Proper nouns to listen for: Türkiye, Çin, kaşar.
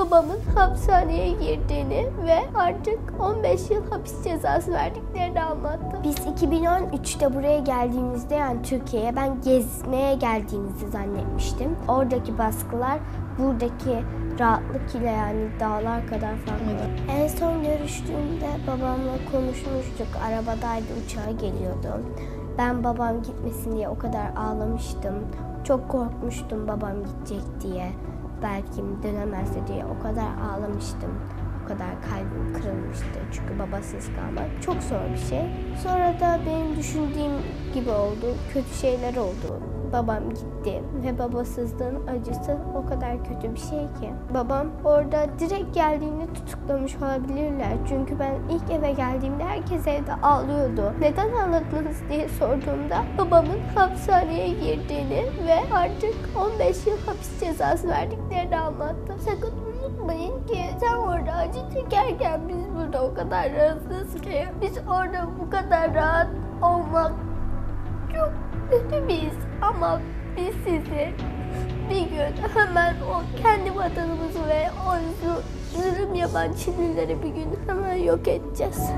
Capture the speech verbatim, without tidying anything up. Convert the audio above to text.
babamın hapishaneye girdiğini ve artık on beş yıl hapis cezası verdiklerini anlattı. Biz iki bin on üçte buraya geldiğimizde, yani Türkiye'ye ben gezmeye geldiğimizi zannetmiştim. Oradaki baskılar buradaki rahatlık ile, yani dağlar kadar farklı. En son görüştüğümde babamla konuşmuştuk. Arabadaydı, uçağa geliyordu. Ben babam gitmesin diye o kadar ağlamıştım. Çok korkmuştum babam gidecek diye. Belki dönemezse diye o kadar ağlamıştım. O kadar kalbim kırılmıştı. Çünkü babasız kalmak çok zor bir şey. Sonra da benim düşündüğüm gibi oldu. Kötü şeyler oldu. Babam gitti ve babasızlığın acısı o kadar kötü bir şey ki. Babam orada direkt geldiğinde tutuklamış olabilirler. Çünkü ben ilk eve geldiğimde herkes evde ağlıyordu. Neden ağladınız diye sorduğumda babamın hapishaneye girdiğini ve artık on beş yıl hapis cezası verdiklerini anlattı. Sakın unutmayın ki sen orada acı çekerken biz burada o kadar rahatsız ki. Biz orada bu kadar rahat olmak çok kötü bir his. Ama biz sizi bir gün hemen o kendi vatanımızı ve o zulüm yapan Çinlileri bir gün hemen yok edeceğiz.